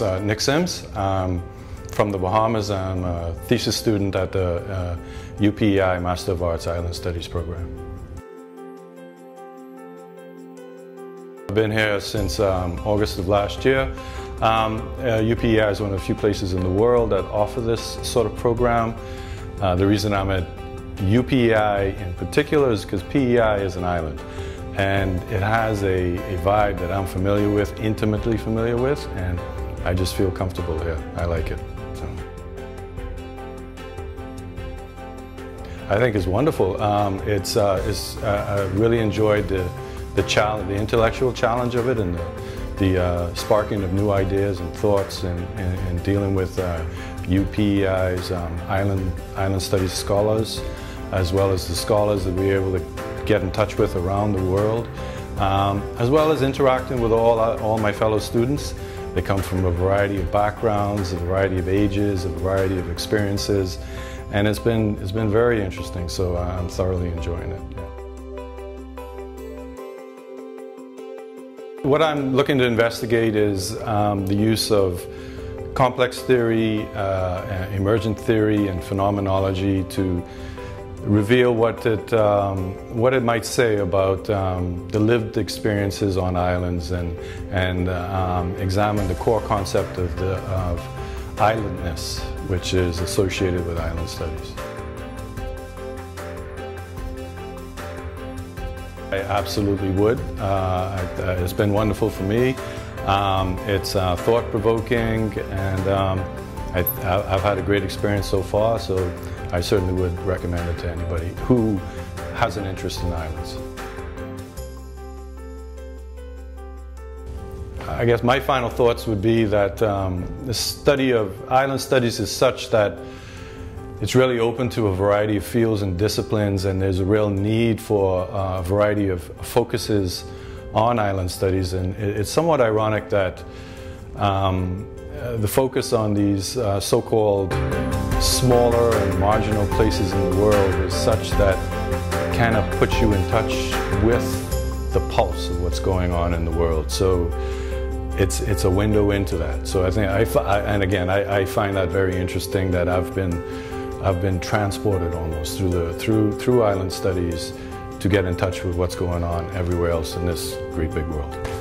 is Nick Sims from the Bahamas. I'm a thesis student at the UPEI Master of Arts Island Studies program. I've been here since August of last year. UPEI is one of the few places in the world that offer this sort of program. The reason I'm at UPEI in particular is because PEI is an island, and it has a vibe that I'm familiar with, intimately familiar with, and I just feel comfortable here. I like it. So. I think it's wonderful. I really enjoyed the intellectual challenge of it, and the sparking of new ideas and thoughts, and dealing with UPEI's island studies scholars, as well as the scholars that we're able to get in touch with around the world, as well as interacting with all my fellow students. They come from a variety of backgrounds, a variety of ages, a variety of experiences, and it's been very interesting, so I'm thoroughly enjoying it. Yeah. What I'm looking to investigate is the use of complex theory, emergent theory, and phenomenology to reveal what it might say about the lived experiences on islands, and examine the core concept of islandness, which is associated with island studies. I absolutely would. It's been wonderful for me. It's thought-provoking, and I've had a great experience so far, so I certainly would recommend it to anybody who has an interest in islands. I guess my final thoughts would be that the study of island studies is such that it's really open to a variety of fields and disciplines, and there's a real need for a variety of focuses on island studies, and it's somewhat ironic that the focus on these so-called smaller and marginal places in the world is such that kind of puts you in touch with the pulse of what's going on in the world. So it's a window into that. So I think I find that very interesting, that I've been transported almost through island studies to get in touch with what's going on everywhere else in this great big world.